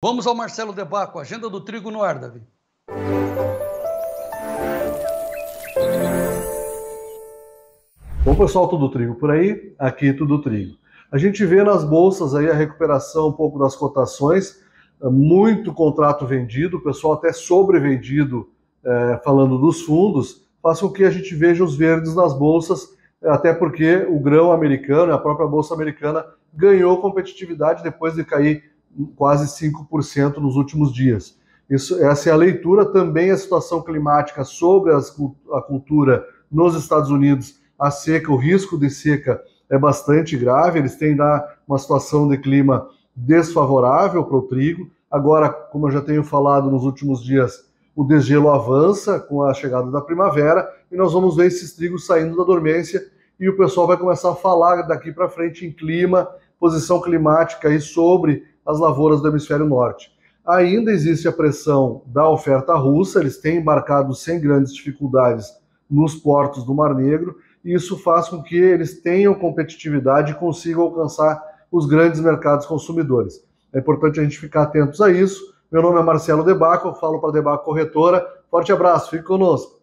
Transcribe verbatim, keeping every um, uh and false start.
Vamos ao Marcelo DeBaco, agenda do Trigo no ar, Davi. Bom pessoal, tudo Trigo por aí? Aqui tudo Trigo. A gente vê nas bolsas aí a recuperação um pouco das cotações, muito contrato vendido, o pessoal até sobrevendido é, falando dos fundos, faz com que a gente veja os verdes nas bolsas, até porque o grão americano, a própria bolsa americana, ganhou competitividade depois de cair quase cinco por cento nos últimos dias. Isso, essa é a leitura. Também a situação climática sobre as, a cultura nos Estados Unidos, a seca, o risco de seca é bastante grave, eles têm lá uma situação de clima desfavorável para o trigo. Agora, como eu já tenho falado nos últimos dias, o degelo avança com a chegada da primavera e nós vamos ver esses trigos saindo da dormência e o pessoal vai começar a falar daqui para frente em clima, posição climática aí sobre as lavouras do hemisfério norte. Ainda existe a pressão da oferta russa, eles têm embarcado sem grandes dificuldades nos portos do Mar Negro, e isso faz com que eles tenham competitividade e consigam alcançar os grandes mercados consumidores. É importante a gente ficar atentos a isso. Meu nome é Marcelo DeBaco, eu falo para a Debaco Corretora. Forte abraço, fique conosco.